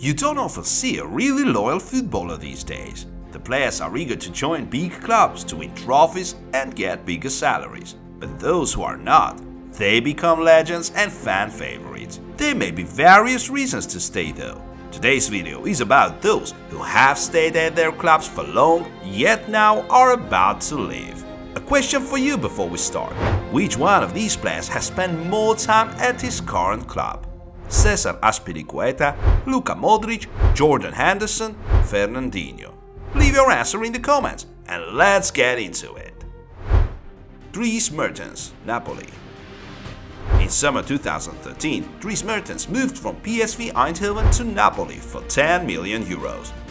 You don't often see a really loyal footballer these days. The players are eager to join big clubs to win trophies and get bigger salaries. But those who are not, they become legends and fan favorites. There may be various reasons to stay though. Today's video is about those who have stayed at their clubs for long, yet now are about to leave. A question for you before we start. Which one of these players has spent more time at his current club? Cesar Azpilicueta, Luka Modric, Jordan Henderson, Fernandinho? Leave your answer in the comments and let's get into it. Dries Mertens, Napoli. In summer 2013, Dries Mertens moved from PSV Eindhoven to Napoli for €10 million.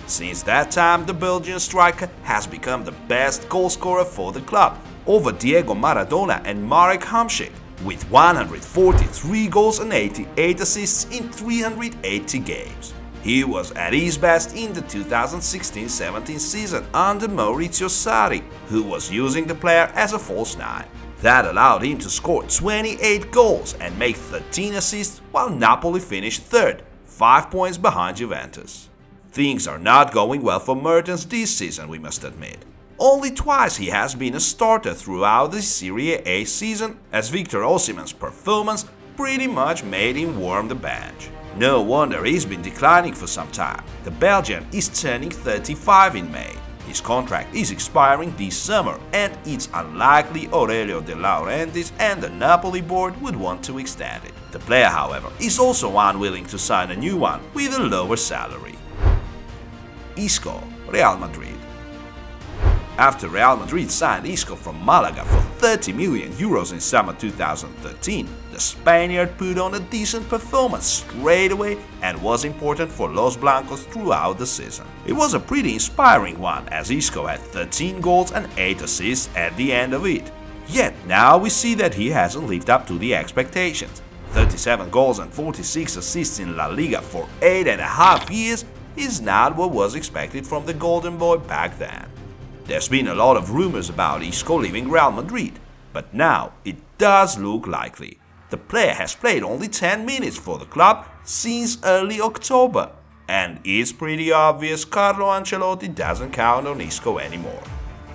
Since that time, the Belgian striker has become the best goalscorer for the club, over Diego Maradona and Marek Hamšík, with 143 goals and 88 assists in 380 games. He was at his best in the 2016-17 season under Maurizio Sarri, who was using the player as a false 9. That allowed him to score 28 goals and make 13 assists, while Napoli finished third, 5 points behind Juventus. Things are not going well for Mertens this season, we must admit. Only twice he has been a starter throughout the Serie A season, as Victor Osimhen's performance pretty much made him warm the bench. No wonder he's been declining for some time. The Belgian is turning 35 in May. His contract is expiring this summer and it's unlikely Aurelio de Laurentiis and the Napoli board would want to extend it. The player, however, is also unwilling to sign a new one with a lower salary. Isco, Real Madrid. After Real Madrid signed Isco from Malaga for €30 million in summer 2013, the Spaniard put on a decent performance straight away and was important for Los Blancos throughout the season. It was a pretty inspiring one, as Isco had 13 goals and 8 assists at the end of it. Yet now we see that he hasn't lived up to the expectations. 37 goals and 46 assists in La Liga for 8.5 years is not what was expected from the Golden Boy back then. There's been a lot of rumors about Isco leaving Real Madrid, but now it does look likely. The player has played only 10 minutes for the club since early October, and it's pretty obvious Carlo Ancelotti doesn't count on Isco anymore.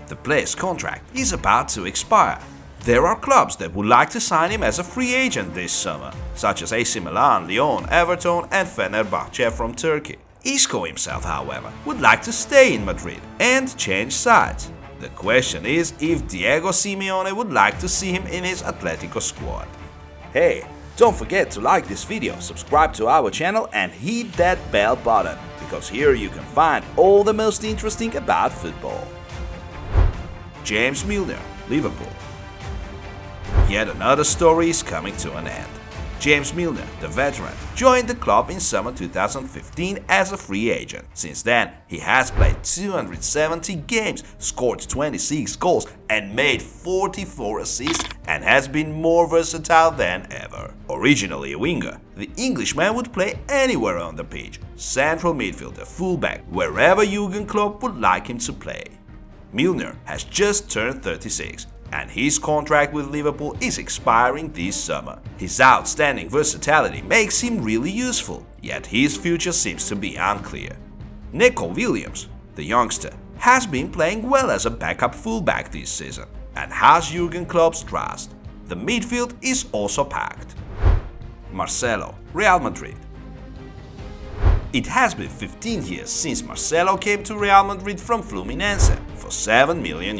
The player's contract is about to expire. There are clubs that would like to sign him as a free agent this summer, such as AC Milan, Lyon, Everton and Fenerbahce from Turkey. Isco himself, however, would like to stay in Madrid and change sides. The question is if Diego Simeone would like to see him in his Atletico squad. Hey, don't forget to like this video, subscribe to our channel and hit that bell button, because here you can find all the most interesting about football. James Milner, Liverpool. Yet another story is coming to an end. James Milner, the veteran, joined the club in summer 2015 as a free agent. Since then, he has played 270 games, scored 26 goals and made 44 assists, and has been more versatile than ever. Originally a winger, the Englishman would play anywhere on the pitch, central midfielder, fullback, wherever Jurgen Klopp would like him to play. Milner has just turned 36. And his contract with Liverpool is expiring this summer. His outstanding versatility makes him really useful, yet his future seems to be unclear. Neco Williams, the youngster, has been playing well as a backup fullback this season and has Jurgen Klopp's trust. The midfield is also packed. Marcelo, Real Madrid. It has been 15 years since Marcelo came to Real Madrid from Fluminense for €7 million.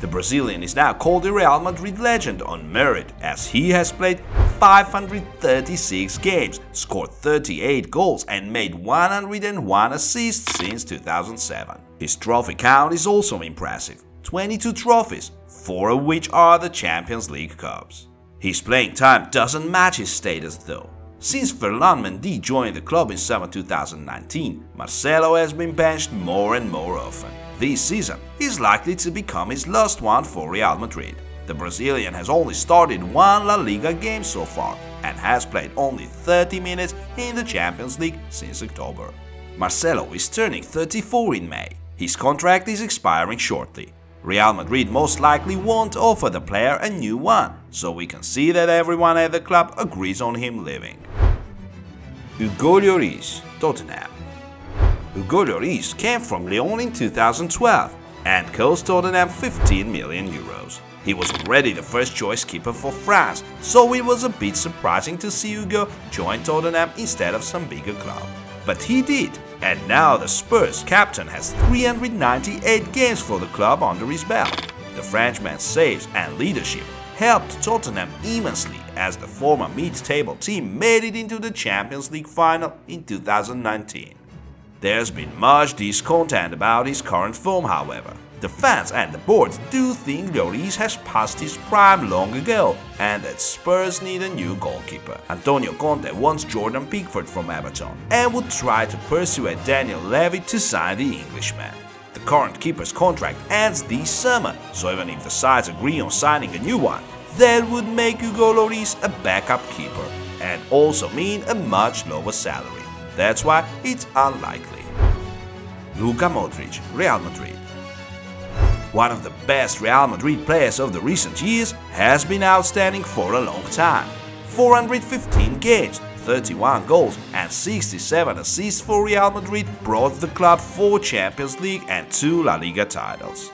The Brazilian is now called the Real Madrid legend on merit, as he has played 536 games, scored 38 goals and made 101 assists since 2007. His trophy count is also impressive, 22 trophies, 4 of which are the Champions League Cups. His playing time doesn't match his status though. Since Ferland Mendy joined the club in summer 2019, Marcelo has been benched more and more often. This season is likely to become his last one for Real Madrid. The Brazilian has only started one La Liga game so far and has played only 30 minutes in the Champions League since October. Marcelo is turning 34 in May. His contract is expiring shortly. Real Madrid most likely won't offer the player a new one, so we can see that everyone at the club agrees on him leaving. Hugo Lloris, Tottenham. Hugo Lloris came from Lyon in 2012 and cost Tottenham €15 million. He was already the first-choice keeper for France, so it was a bit surprising to see Hugo join Tottenham instead of some bigger club. But he did, and now the Spurs captain has 398 games for the club under his belt. The Frenchman's saves and leadership helped Tottenham immensely as the former mid-table team made it into the Champions League final in 2019. There's been much discontent about his current form, however. The fans and the board do think Lloris has passed his prime long ago and that Spurs need a new goalkeeper. Antonio Conte wants Jordan Pickford from Everton and would try to persuade Daniel Levy to sign the Englishman. The current keeper's contract ends this summer, so even if the sides agree on signing a new one, that would make Hugo Lloris a backup keeper and also mean a much lower salary. That's why it's unlikely. Luka Modric, Real Madrid. One of the best Real Madrid players of the recent years, has been outstanding for a long time. 415 games, 31 goals and 67 assists for Real Madrid brought the club 4 Champions League and 2 La Liga titles.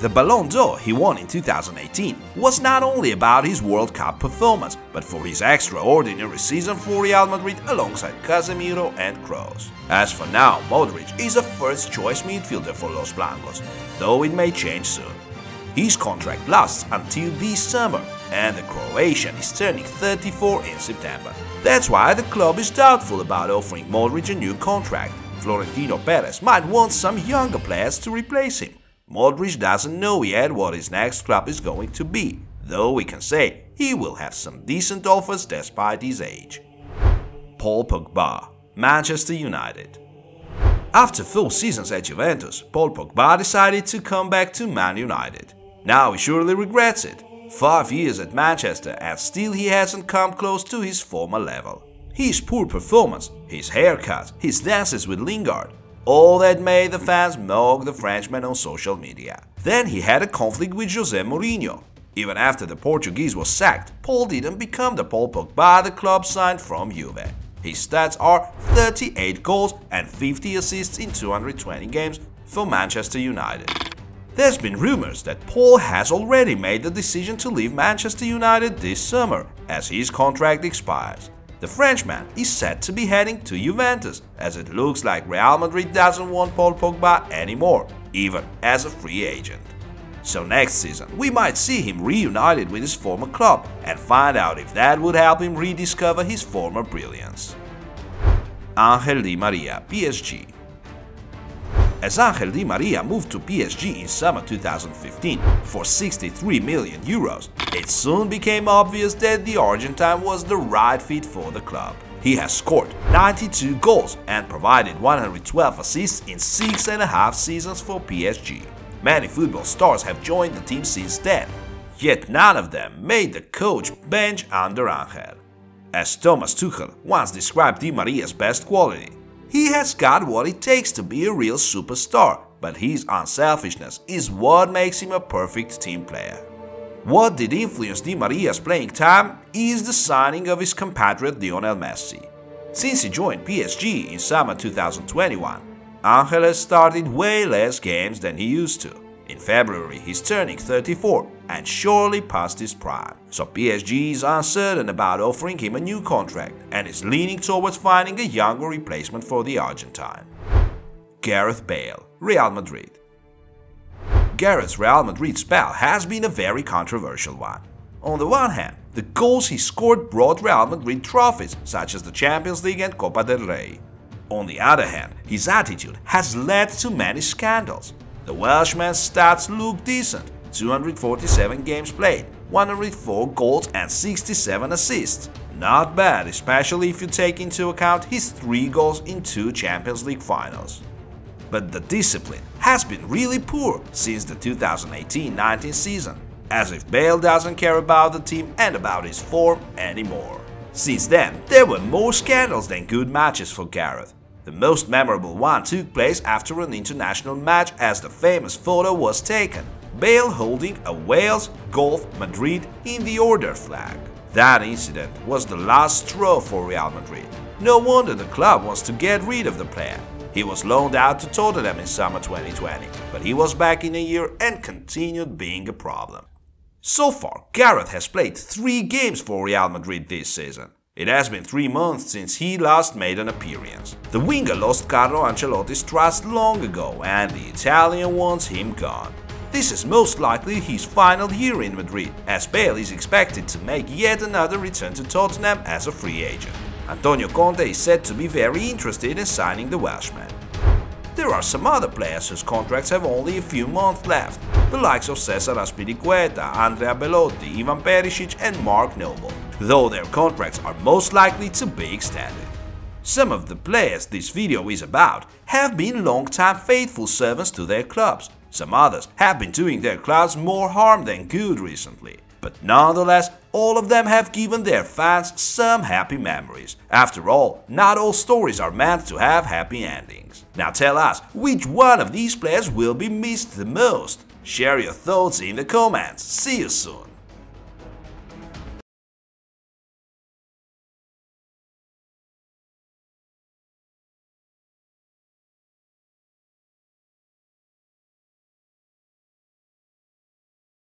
The Ballon d'Or he won in 2018 was not only about his World Cup performance, but for his extraordinary season for Real Madrid alongside Casemiro and Kroos. As for now, Modric is a first-choice midfielder for Los Blancos, though it may change soon. His contract lasts until this summer, and the Croatian is turning 34 in September. That's why the club is doubtful about offering Modric a new contract. Florentino Perez might want some younger players to replace him. Modric doesn't know yet what his next club is going to be, though we can say he will have some decent offers despite his age. Paul Pogba, Manchester United. After 4 seasons at Juventus, Paul Pogba decided to come back to Man United. Now he surely regrets it. 5 years at Manchester and still he hasn't come close to his former level. His poor performance, his haircut, his dances with Lingard, all that made the fans mock the Frenchman on social media. Then he had a conflict with Jose Mourinho. Even after the Portuguese was sacked, Paul didn't become the Paul Pogba the club signed from Juve. His stats are 38 goals and 50 assists in 220 games for Manchester United. There's been rumors that Paul has already made the decision to leave Manchester United this summer as his contract expires. The Frenchman is said to be heading to Juventus, as it looks like Real Madrid doesn't want Paul Pogba anymore, even as a free agent. So next season we might see him reunited with his former club and find out if that would help him rediscover his former brilliance. Angel Di Maria, PSG. As Angel Di Maria moved to PSG in summer 2015 for €63 million, it soon became obvious that the Argentine was the right fit for the club. He has scored 92 goals and provided 112 assists in 6.5 seasons for PSG. Many football stars have joined the team since then, yet none of them made the coach bench under Angel. As Thomas Tuchel once described Di Maria's best quality, he has got what it takes to be a real superstar, but his unselfishness is what makes him a perfect team player. What did influence Di Maria's playing time is the signing of his compatriot Lionel Messi. Since he joined PSG in summer 2021, Angel has started way less games than he used to. In February he's turning 34 and surely past his prime, so PSG is uncertain about offering him a new contract and is leaning towards finding a younger replacement for the Argentine. Gareth Bale, Real Madrid. Gareth's Real Madrid spell has been a very controversial one. On the one hand, the goals he scored brought Real Madrid trophies such as the Champions League and Copa del Rey. On the other hand, his attitude has led to many scandals. The Welshman's stats look decent, 247 games played, 104 goals and 67 assists. Not bad, especially if you take into account his 3 goals in 2 Champions League finals. But the discipline has been really poor since the 2018-19 season, as if Bale doesn't care about the team and about his form anymore. Since then, there were more scandals than good matches for Gareth. The most memorable one took place after an international match, as the famous photo was taken, Bale holding a Wales, Golf, Madrid in the order flag. That incident was the last straw for Real Madrid. No wonder the club wants to get rid of the player. He was loaned out to Tottenham in summer 2020, but he was back in a year and continued being a problem. So far, Gareth has played 3 games for Real Madrid this season. It has been 3 months since he last made an appearance. The winger lost Carlo Ancelotti's trust long ago and the Italian wants him gone. This is most likely his final year in Madrid, as Bale is expected to make yet another return to Tottenham as a free agent. Antonio Conte is said to be very interested in signing the Welshman. There are some other players whose contracts have only a few months left, the likes of Cesar Azpilicueta, Andrea Belotti, Ivan Perisic and Mark Noble, though their contracts are most likely to be extended. Some of the players this video is about have been long-time faithful servants to their clubs, some others have been doing their clubs more harm than good recently, but nonetheless all of them have given their fans some happy memories. After all, not all stories are meant to have happy endings. Now tell us, which one of these players will be missed the most? Share your thoughts in the comments, see you soon!